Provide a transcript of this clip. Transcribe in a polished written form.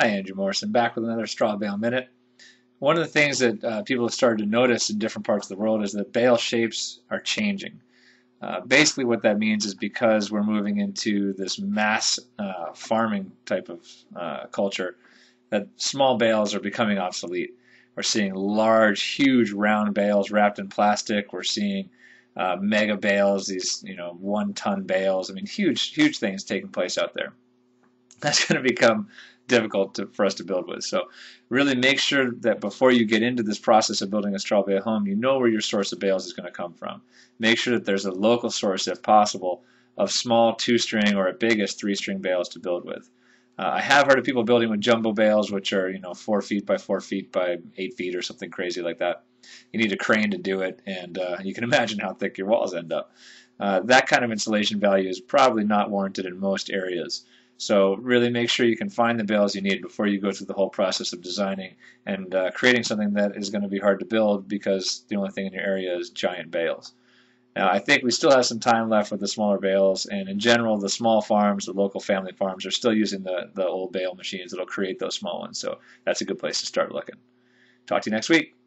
Hi, Andrew Morrison, back with another Straw Bale Minute. One of the things that people have started to notice in different parts of the world is that bale shapes are changing. Basically what that means is because we're moving into this mass farming type of culture, that small bales are becoming obsolete. We're seeing large, huge round bales wrapped in plastic. We're seeing mega bales, these 1-ton bales. I mean, huge, huge things taking place out there. That's going to become difficult for us to build with. So really make sure that before you get into this process of building a straw bale home, you know where your source of bales is going to come from. Make sure that there's a local source, if possible, of small 2-string or at biggest 3-string bales to build with. I have heard of people building with jumbo bales, which are 4 feet by 4 feet by 8 feet or something crazy like that. You need a crane to do it, and you can imagine how thick your walls end up. That kind of insulation value is probably not warranted in most areas. So really make sure you can find the bales you need before you go through the whole process of designing and creating something that is going to be hard to build because the only thing in your area is giant bales. Now I think we still have some time left with the smaller bales, and in general the small farms, the local family farms, are still using the old bale machines that will create those small ones. So that's a good place to start looking. Talk to you next week.